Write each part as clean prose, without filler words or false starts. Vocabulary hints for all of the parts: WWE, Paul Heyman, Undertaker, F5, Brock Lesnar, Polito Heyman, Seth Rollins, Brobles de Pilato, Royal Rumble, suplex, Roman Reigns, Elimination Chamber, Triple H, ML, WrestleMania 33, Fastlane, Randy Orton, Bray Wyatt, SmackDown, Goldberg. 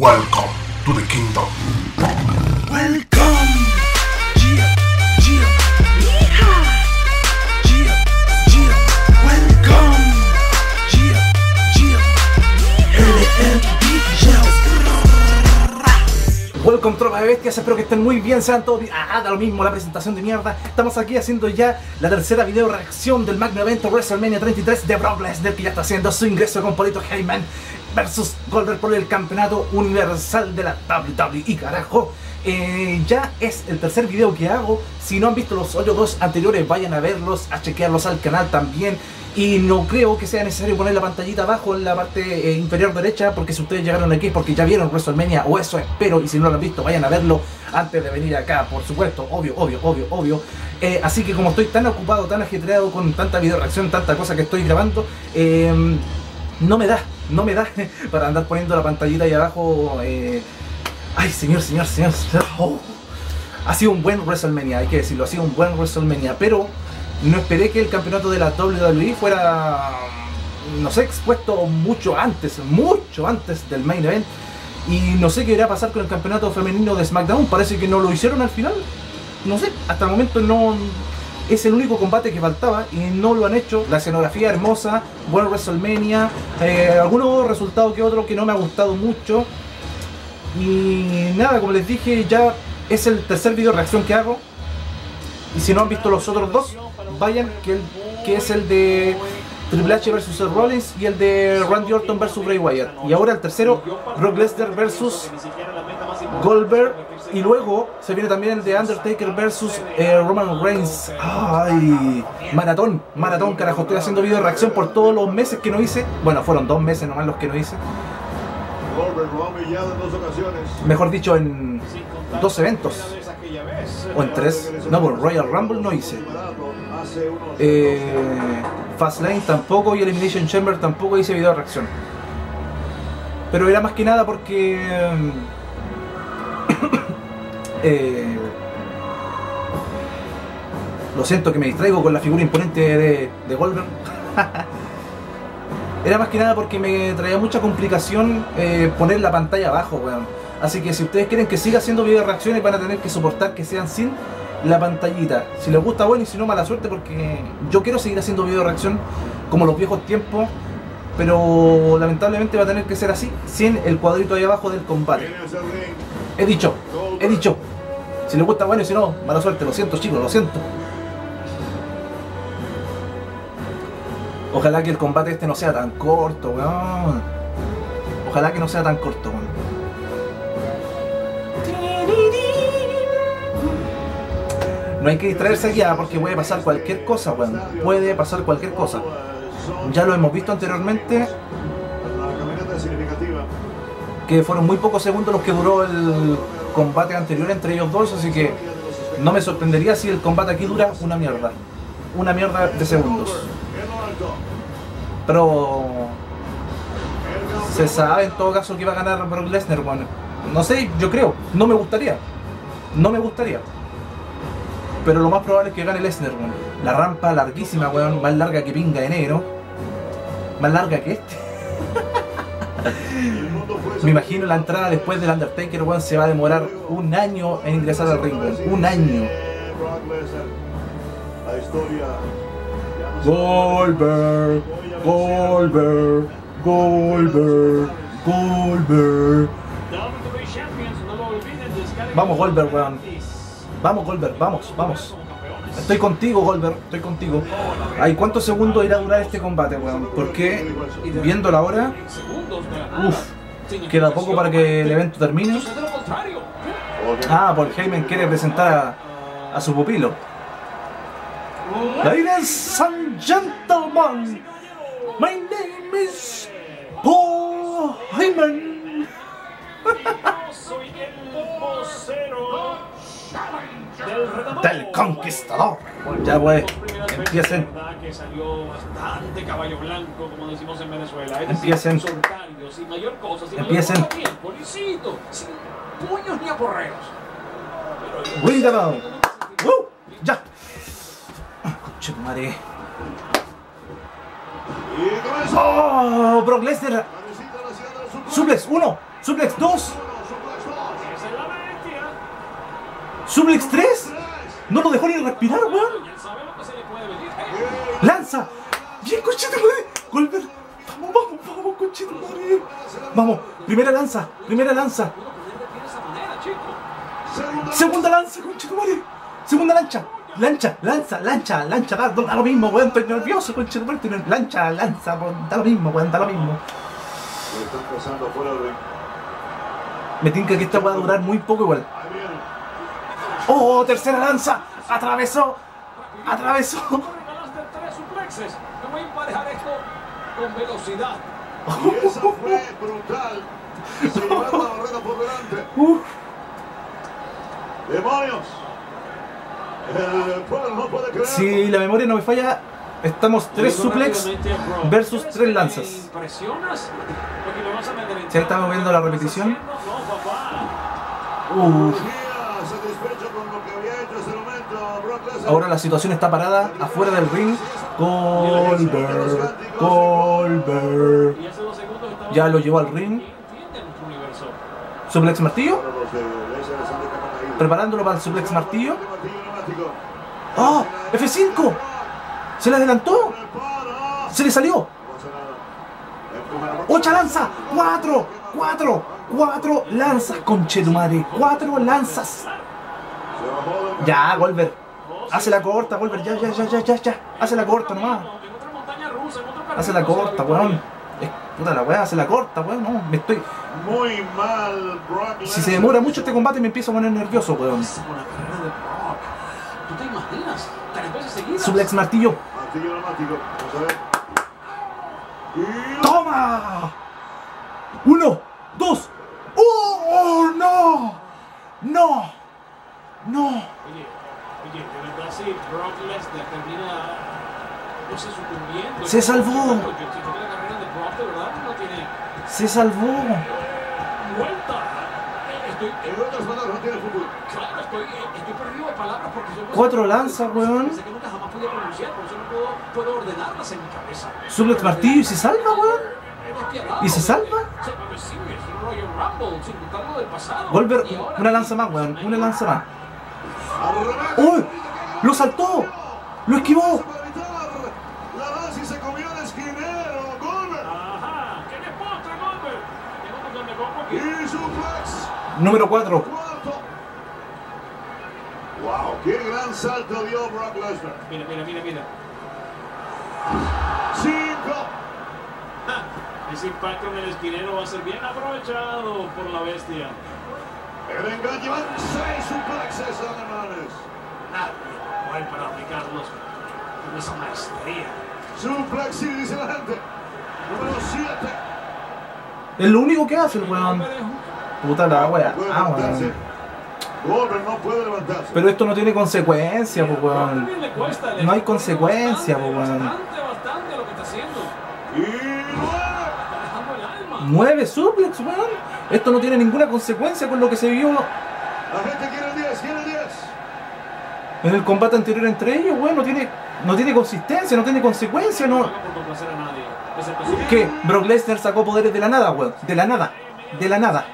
Welcome to the kingdom. Welcome. Yeah, yeah. Yeehaw. Yeah, yeah. Welcome. Yeah, yeah. Yeehaw. Welcome, tropa de bestias. Espero que estén muy bien. Sean todos bien. Ah, da lo mismo la presentación de mierda. Estamos aquí haciendo ya la tercera video reacción del magno evento WrestleMania 33 de Brobles de Pilato, que ya está haciendo su ingreso con Polito Heyman versus Goldberg por el campeonato universal de la WWE, carajo. Ya es el tercer video que hago. Si no han visto los otros dos anteriores, vayan a verlos, a chequearlos al canal también. Y no creo que sea necesario poner la pantallita abajo en la parte inferior derecha, porque si ustedes llegaron aquí es porque ya vieron WrestleMania, o eso espero. Y si no lo han visto, vayan a verlo antes de venir acá, por supuesto, obvio. Así que como estoy tan ocupado, tan ajetreado con tanta video reacción, tanta cosa que estoy grabando, no me da para andar poniendo la pantallita ahí abajo. Ay, señor. Oh. Ha sido un buen WrestleMania, hay que decirlo, ha sido un buen WrestleMania, pero no esperé que el campeonato de la WWE fuera, no sé, expuesto mucho antes del main event. Y no sé qué irá a pasar con el campeonato femenino de SmackDown, parece que no lo hicieron al final, no sé, hasta el momento no. Es el único combate que faltaba y no lo han hecho. La escenografía hermosa, buen WrestleMania, algunos resultados que otros que no me ha gustado mucho. Y nada, como les dije, ya es el tercer video reacción que hago. Y si no han visto los otros dos, vayan, que es el de Triple H vs Seth Rollins y el de Randy Orton vs Bray Wyatt. Y ahora el tercero, Brock Lesnar vs Goldberg. Y luego se viene también el de Undertaker vs Roman Reigns. Ay, maratón, carajo. Estoy haciendo video de reacción por todos los meses que no hice. Bueno, fueron 2 meses nomás los que no hice. Mejor dicho, en 2 eventos. O en 3. No, por Royal Rumble no hice. Fastlane tampoco y Elimination Chamber tampoco hice video de reacción. Pero era más que nada porque lo siento que me distraigo con la figura imponente de Goldberg. Era más que nada porque me traía mucha complicación poner la pantalla abajo, weón. Así que si ustedes quieren que siga haciendo video de reacciones, van a tener que soportar que sean sin la pantallita. Si les gusta, bueno, y si no, mala suerte, porque yo quiero seguir haciendo video de reacción como los viejos tiempos, pero lamentablemente va a tener que ser así, sin el cuadrito ahí abajo del combate. He dicho, si les gusta, bueno, y si no, mala suerte, lo siento chicos, lo siento. Ojalá que el combate este no sea tan corto, weón. Ojalá que no sea tan corto, weón. No hay que distraerse ya, porque puede pasar cualquier cosa, weón. Puede pasar cualquier cosa. Ya lo hemos visto anteriormente, que fueron muy pocos segundos los que duró el combate anterior entre ellos dos, así que no me sorprendería si el combate aquí dura una mierda. Una mierda de segundos. Pero se sabe en todo caso que va a ganar Brock Lesnar, bueno. No sé, yo creo. No me gustaría. Pero lo más probable es que gane Lesnar, weón. La rampa larguísima, weón. Más larga que pinga de negro. Más larga que este. Me imagino la entrada después del Undertaker, weón. Se va a demorar 1 año en ingresar al ring, weón. 1 año. Goldberg. Vamos, Goldberg, weón. Vamos, Goldberg, vamos. Estoy contigo, Goldberg, estoy contigo. Ay, ¿cuántos segundos irá a durar este combate, weón? Porque, viendo la hora, queda poco para que el evento termine. Ah, porque Heyman quiere presentar a su pupilo. Ladies and gentlemen, my name is Paul Heyman. Del conquistador. Ya, güey, empiecen. Empiecen. Ring the bell. Ya. Conche tu madre. Oh, Brock Lesnar. Suples, 1. Suplex 2. Suplex 3. No lo dejó ni respirar, weón. Lanza. Bien, cochito, madre. Goldberg. Vamos, vamos, vamos, cochito, madre. Vamos. Primera lanza. Primera lanza. Segunda lanza, cochito, madre. Segunda lancha. Lancha, lanza, lancha, lancha. Da lo mismo, weón. Estoy nervioso, cochito, madre. Estoy nervioso. Lancha, lanza. Da lo mismo, weón. Da lo mismo. Me tinca que esta va a durar muy poco igual. Oh, tercera lanza. Atravesó. Atravesó. Me voy a emparejar esto con velocidad. Y esa fue brutal. Se llevó la barrera por delante. ¡Demonios! El pueblo no puede creer. Si la memoria no me falla, estamos 3 suplex versus 3 lanzas. Si estamos viendo la repetición. Ahora la situación está parada afuera del ring. Goldberg, Goldberg. Ya lo llevó al ring. Suplex martillo. Preparándolo para el suplex martillo. ¡Oh! ¡F5! ¡Se le adelantó! ¡Se le salió! ¡Ocha lanza! ¡4! ¡4! ¡4 lanzas, conchetumare! ¡4 lanzas! Ya, Goldberg. Hace la corta, Goldberg. Ya, ya, ya, ya, ya, ya. Hace la corta nomás. Hace la corta, weón. Puta la weá, hace la corta, weón. No, me estoy. Muy mal, Brock. Si se demora mucho este combate, me empiezo a poner nervioso, weón. Suplex martillo. ¡Toma! 1, 2. ¡Oh, no! ¡No! ¡No! Oye, de verdad si Brock Lesnar termina, no sé, sucumbiendo. ¡Se salvó! ¡Se salvó! Estoy perdido de palabras porque son 4 lanzas, weón. Sé que nunca jamás podía pronunciar, por eso no puedo ordenarlas en mi cabeza. Suplex martillo y se salva, weón. Y se salva. Volver una lanza más, weón. Una lanza más. ¡Uy! ¡Lo saltó! ¡Lo esquivó! Número 4. ¡Wow! ¡Qué gran salto dio Brock Lesnar! Mira, mira, mira, mira. 5. Ese impacto en el esquinero va a ser bien aprovechado por la bestia. El engaño van 6 suplexes alemanes. Nadie puede para aplicarlos con esa maestría. Suplexes, dice la gente. Número 7. Es lo único que hace el weón. Puta la wea. Ah, weón. No puede levantarse. Pero esto no tiene consecuencia, pues, weón. No hay consecuencia, pues, weón. Bastante lo que está haciendo. 9 suplex, weón. Esto no tiene ninguna consecuencia con lo que se vio. La gente quiere el 10, quiere el 10. En el combate anterior entre ellos, weón, no tiene consistencia, no tiene consecuencia, no. ¿Qué? Brock Lesnar sacó poderes de la nada, weón. De la nada. De la nada.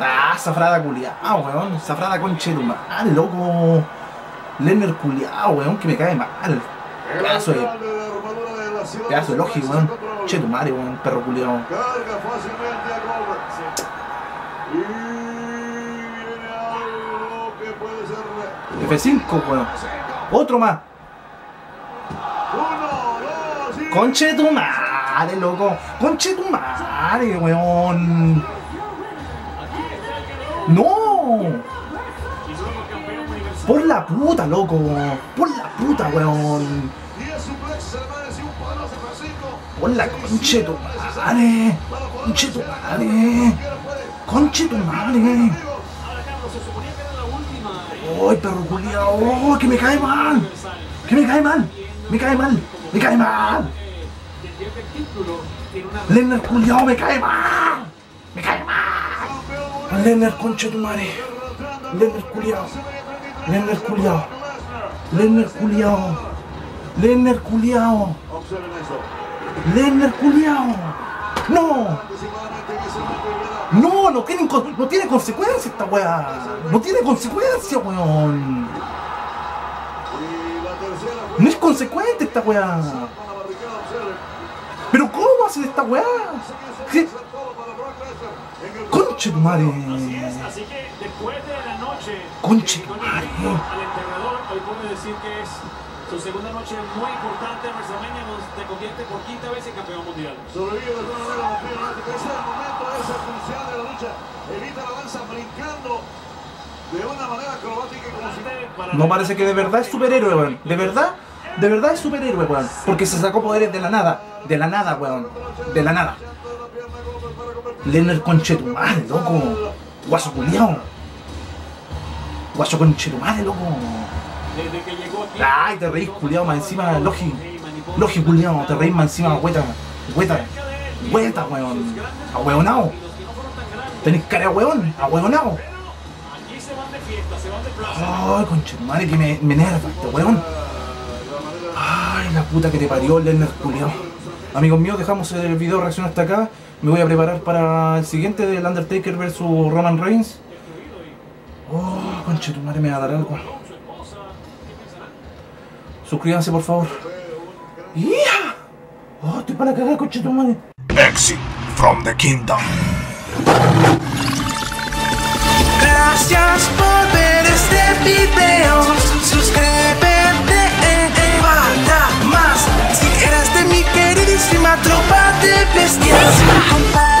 Ah, zafrada culiao, weón. Zafrada concheduma. Ah, loco. Lesnar culiao, weón, que me cae mal. Pedazo de. Pedazo de lógico, weón. Che tu madre, weón, perro culiao. Carga fácilmente a Goldberg. Y viene algo que puede ser. F5, weón. Otro más. 1, 2 y. Conche tu madre, loco. Conche tu madre, weón. ¡No! Por la puta, loco. Por la puta, weón. ¡Hola, conche tu madre! ¡Conche tu madre! ¡Conche tu madre! ¡Ay, perro culiao! ¡Oh, que me cae mal! ¡Que me cae mal! ¡Me cae mal! ¡Me cae mal! ¡Lesnar culiao, me cae mal! ¡Me cae mal! ¡Lesnar, conche tu madre! ¡Lesnar culiao! ¡Lesnar culiao! ¡Lesnar culiao! ¡Lesnar culiao! Lesnar culiao. No. No, no tiene consecuencia esta weá. No tiene consecuencia, weón. No es consecuente esta weá. Pero ¿cómo hacen esta weá? Conche tu madre. Así que después de la noche, conche tu madre, al entrenador hoy puede decir que es su segunda noche muy importante. WrestleMania se convierte por quinta vez en campeón mundial. Sobrevive de alguna manera la primera noche. Ese es el momento, esa pulsión de la lucha. Evita la lanza brincando de una manera acrobática y como si... No parece que de verdad es superhéroe, weón. De verdad es superhéroe, weón. Porque se sacó poderes de la nada. De la nada, weón. De la nada. Lesnar conchetumare, loco. Guaso culiao. Guaso conchetumare, loco. Desde que llegó aquí. Ay, te reís culiao más encima, Logi. Logi culiao, te reís más encima, hueta. Hueta. Hueta, weón. Ahueonao. Tenés cara de weón. Ahueonao. Ay, conchetumare, que me enerva este weón. Ay, la puta que te parió, Lesnar culiao. Amigos míos, dejamos el video de reacción hasta acá. Me voy a preparar para el siguiente del Undertaker vs Roman Reigns. Oh, conchetumare, me va a dar algo. Suscríbanse, por favor. ¡Yeah! Oh, estoy para cagar, conchetumare. Exit from the kingdom. Gracias por ver este video. Suscríbete para más. Si eres de mi queridísima tropa de bestias.